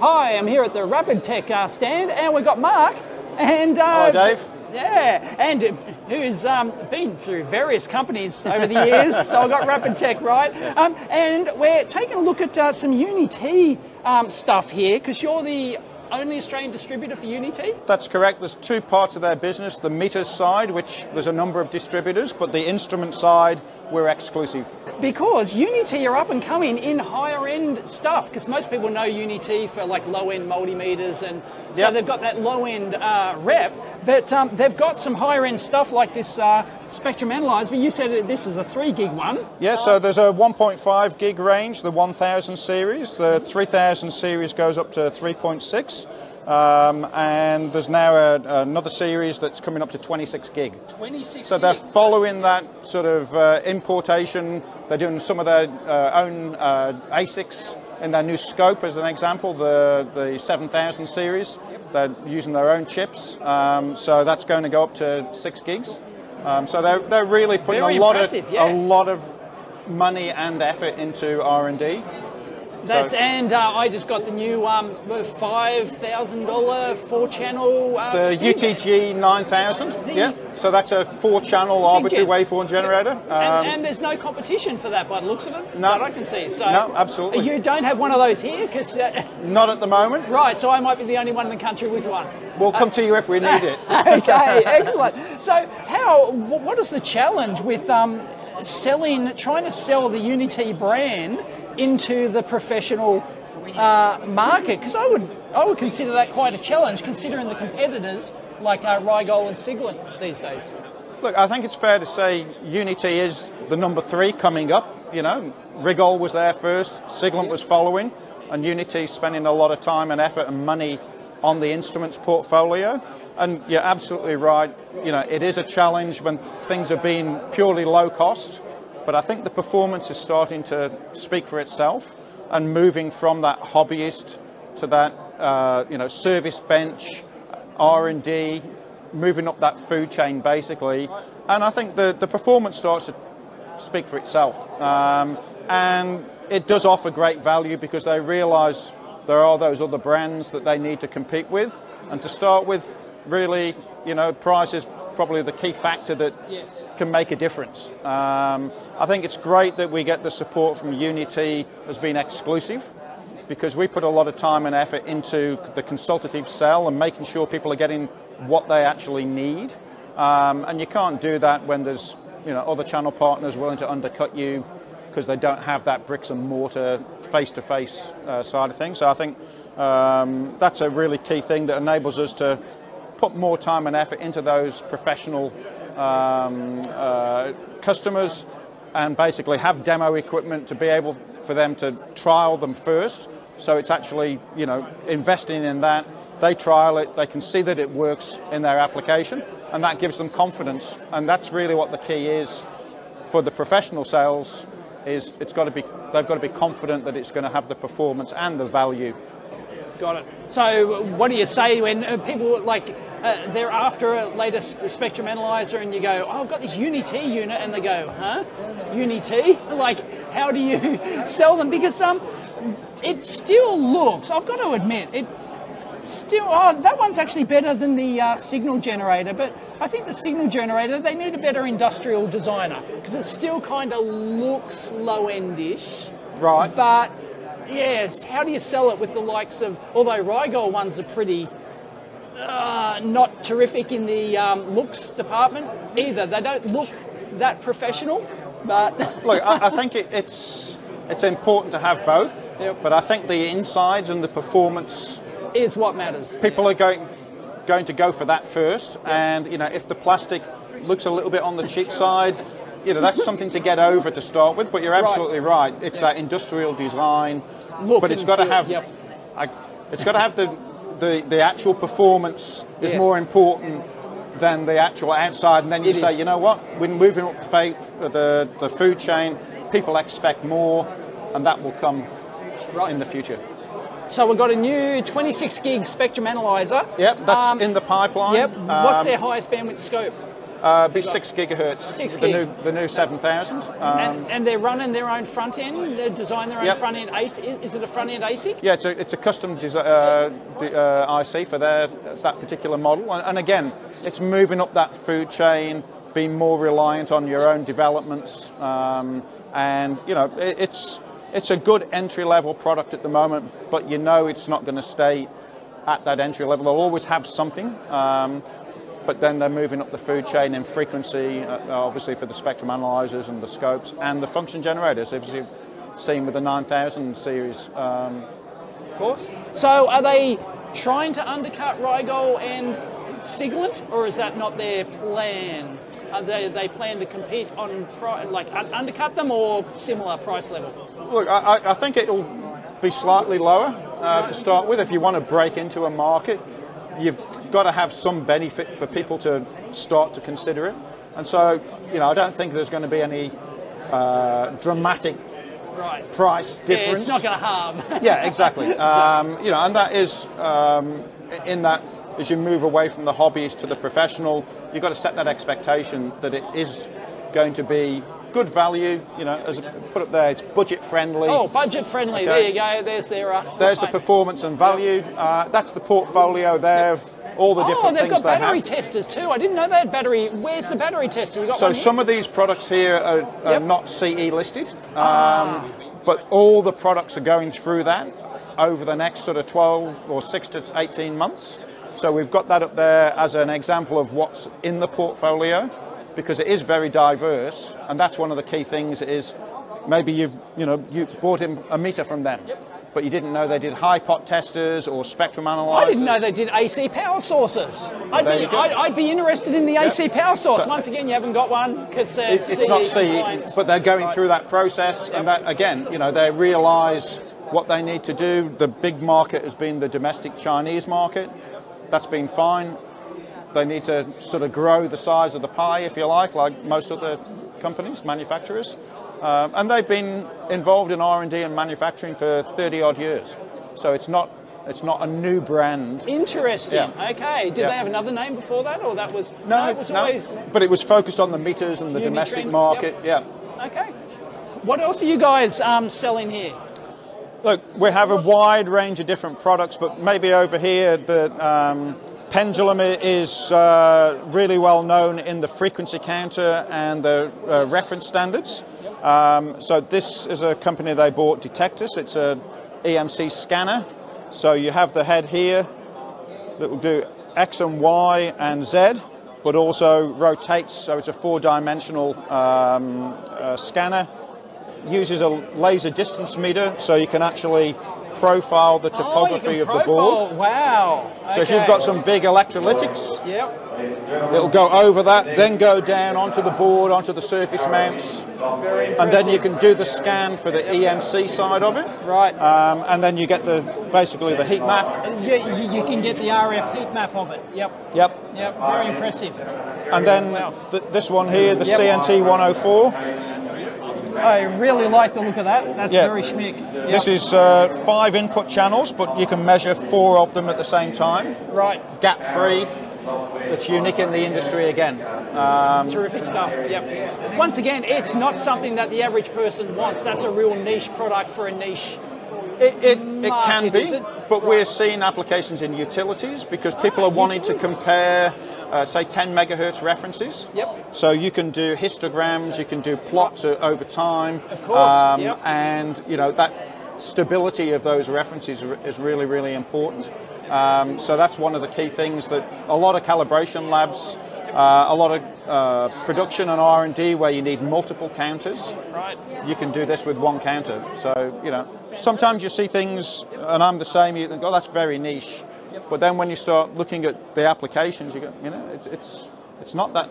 Hi, I'm here at the Rapid Tech stand, and we've got Mark and... Hi, Dave. Yeah, and who's been through various companies over the years, so I got Rapid Tech right. And we're taking a look at some Uni-T stuff here, because you're the only Australian distributor for Uni-T? That's correct. There's two parts of their business, the meters side, which there's a number of distributors, but the instrument side, we're exclusive. Because Uni-T are up and coming in higher end stuff, because most people know Uni-T for like low end multimeters, and so they've got that low end rep, but they've got some higher end stuff like this spectrum analyzer, but you said this is a 3 gig one. Yeah, so there's a 1.5 gig range, the 1000 series, the 3000 series goes up to 3.6. And there's now another series that's coming up to 26 gig. 26 So they're following that sort of importation. They're doing some of their own ASICs in their new scope, as an example, the 7000 series. They're using their own chips. So that's going to go up to 6 gigs. So they're really putting a lot of money and effort into R&D. That's, and I just got the new $5,000 4-channel... the UTG9000, yeah. So that's a 4-channel arbitrary waveform generator. And there's no competition for that by the looks of it, that I can see. So no, absolutely. You don't have one of those here? Cause, not at the moment. Right, so I might be the only one in the country with one. We'll come to you if we need it. Okay, excellent. So what is the challenge with trying to sell the Uni-T brand into the professional market? Because I would consider that quite a challenge, considering the competitors like Rigol and Siglent these days. Look, I think it's fair to say Uni-T is the #3 coming up. You know, Rigol was there first, Siglent was following, and Uni-T spending a lot of time and effort and money on the instruments portfolio. And you're absolutely right, you know, it is a challenge when things have been purely low cost. But I think the performance is starting to speak for itself, and moving from that hobbyist to that you know, service bench, R&D, moving up that food chain basically. And I think the performance starts to speak for itself. And it does offer great value, because they realise there are those other brands that they need to compete with. And to start with, really, you know, price is probably the key factor that can make a difference. I think it's great that we get the support from Uni-T as being exclusive, because we put a lot of time and effort into the consultative sell and making sure people are getting what they actually need. And you can't do that when there's, you know, other channel partners willing to undercut you because they don't have that bricks and mortar face-to-face side of things. So I think that's a really key thing that enables us to put more time and effort into those professional customers, and basically have demo equipment to be able for them to trial them first. So it's actually, you know, investing in that. They trial it, they can see that it works in their application, and that gives them confidence. And that's really what the key is for the professional sales, is it's got to be, they've got to be confident that it's going to have the performance and the value. Got it. So what do you say when people like they're after a latest spectrum analyzer and you go, oh, I've got this Uni-T unit, and they go, huh, Uni-T? Like, how do you sell them? Because it still looks, I've got to admit, it still, oh, that one's actually better than the signal generator, but I think the signal generator, they need a better industrial designer, because it still kind of looks low-end-ish. Right. But yes, how do you sell it with the likes of, although Rigol ones are pretty not terrific in the looks department either. They don't look that professional, but... Look, I think it's important to have both, but I think the insides and the performance... is what matters. People are going to go for that first, and you know, if the plastic looks a little bit on the cheap side, you know, that's something to get over to start with, but you're absolutely right. It's that industrial design, but it's got to have, it's got to have the actual performance is more important than the actual outside. And then you say, you know what, when moving up the food chain, people expect more, and that will come in the future. So we've got a new 26 gig spectrum analyzer. Yep, that's in the pipeline. Yep. What's their highest bandwidth scope? Be 6 GHz. The new 7000. And they're running their own front end. They design their own front end ASIC. Is it a front end ASIC? Yeah, it's a custom IC for that particular model. And again, it's moving up that food chain, being more reliant on your own developments, and you know it's a good entry level product at the moment. But you know it's not going to stay at that entry level. They'll always have something. But then they're moving up the food chain in frequency, obviously for the spectrum analyzers and the scopes and the function generators, as you've seen with the 9000 series. Of course. So are they trying to undercut Rigol and Siglent, or is that not their plan? They plan to compete on, like, undercut them or similar price level? Look, I think it'll be slightly lower to start with. If you want to break into a market, you've got to have some benefit for people to start to consider it, and so you know I don't think there's going to be any dramatic price difference. Yeah, it's not going to harm. Yeah, exactly. You know, and that is in that as you move away from the hobbyist to the professional, you've got to set that expectation that it is going to be good value. You know, as I put up there, it's budget friendly. Oh, budget friendly. Okay. There you go. There's their. There's the performance and value. That's the portfolio there. All the different things they have. Oh, they've got battery testers too. I didn't know they had battery. Where's the battery tester? Got so some of these products here are not CE listed, but all the products are going through that over the next sort of 12 or 6 to 18 months. So we've got that up there as an example of what's in the portfolio, because it is very diverse, and that's one of the key things is maybe you bought a meter from them. Yep. But you didn't know they did high pot testers or spectrum analyzers. I didn't know they did AC power sources. I'd be interested in the AC power source. So, once again, you haven't got one because it's not CE, but they're going through that process, and that again, you know, they realise what they need to do. The big market has been the domestic Chinese market. That's been fine. They need to sort of grow the size of the pie, if you like most other companies, manufacturers. And they've been involved in R&D and manufacturing for 30-odd years. So it's not a new brand. Interesting. Yeah. Okay. Did they have another name before that, or that was... No, it was always... But it was focused on the meters and the domestic market. Yep. Yeah. Okay. What else are you guys selling here? Look, we have a wide range of different products, but maybe over here the Pendulum is really well known in the frequency counter and the reference standards. So this is a company they bought, Detectus. It's an EMC scanner. So you have the head here that will do X and Y and Z, but also rotates. So it's a four-dimensional scanner. Uses a laser distance meter, so you can actually profile the topography of the board. Wow. So if you've got some big electrolytics, it'll go over that, then go down onto the board, onto the surface mounts, and then you can do the scan for the EMC side of it. Right. And then you get basically the heat map. You can get the RF heat map of it. Yep. Yep. Yep. Very impressive. And then this one here, the CNT104. I really like the look of that. That's very schmick. Yep. This is 5 input channels, but you can measure 4 of them at the same time. Right. Gap free. It's unique in the industry again. Terrific stuff. Yep. Once again, it's not something that the average person wants. That's a real niche product for a niche. It can be, but we're seeing applications in utilities because people are wanting to compare, say, 10 megahertz references. Yep. So you can do histograms, you can do plots over time. Of course. And you know that stability of those references is really, really important. So that's one of the key things that a lot of calibration labs, a lot of production and R&D where you need multiple counters, you can do this with one counter. So, you know, sometimes you see things, and I'm the same, you think, oh, that's very niche. But then when you start looking at the applications, you go, you know, it's not that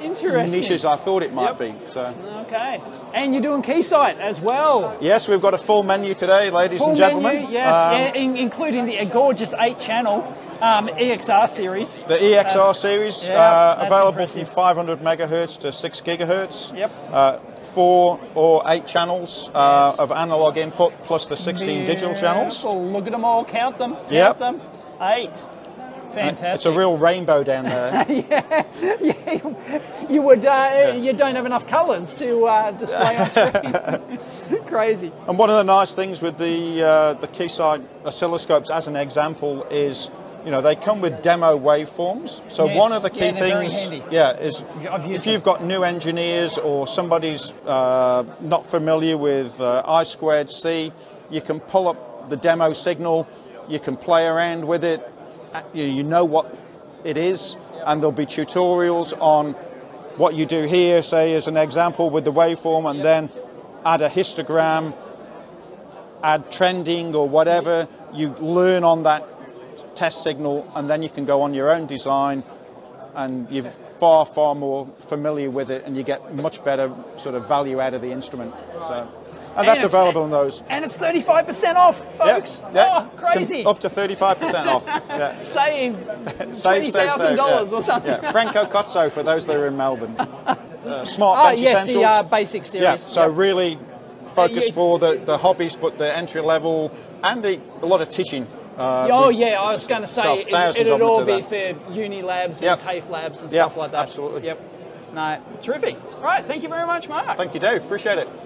niche as I thought it might be. So. Okay. And you're doing Keysight as well. Yes, we've got a full menu today, ladies and gentlemen. Menu, yes, including the gorgeous 8-channel. EXR series. The EXR series, available from 500 megahertz to 6 gigahertz. Yep. 4 or 8 channels of analog input plus the 16 digital channels. Look at them all, count them. Count them. 8. Fantastic. It's a real rainbow down there. You don't have enough colours to display on screen. Crazy. And one of the nice things with the Keysight oscilloscopes, as an example, is they come with demo waveforms. So one of the key things, is if you've got new engineers or somebody's not familiar with I2C, you can pull up the demo signal, you can play around with it, you know what it is, and there'll be tutorials on what you do here, say as an example with the waveform, and then add a histogram, add trending or whatever, you learn on that test signal, and then you can go on your own design and you're far, far more familiar with it, and you get much better sort of value out of the instrument. So, and that's available in those. And it's 35% off, folks. Yep, yep. Oh, crazy. Up to 35% off. Yeah. Save $20,000 or something. Yeah. Franco Cozzo for those that are in Melbourne. Smart Bench Essentials. Yes, the basic series. Yeah, so really focused for the hobbies, but the entry level, and a lot of teaching. I was going to say, it'd all be for uni labs and TAFE labs and stuff like that. Absolutely. Yep. No, terrific. All right, thank you very much, Mark. Thank you, Dave. Appreciate it.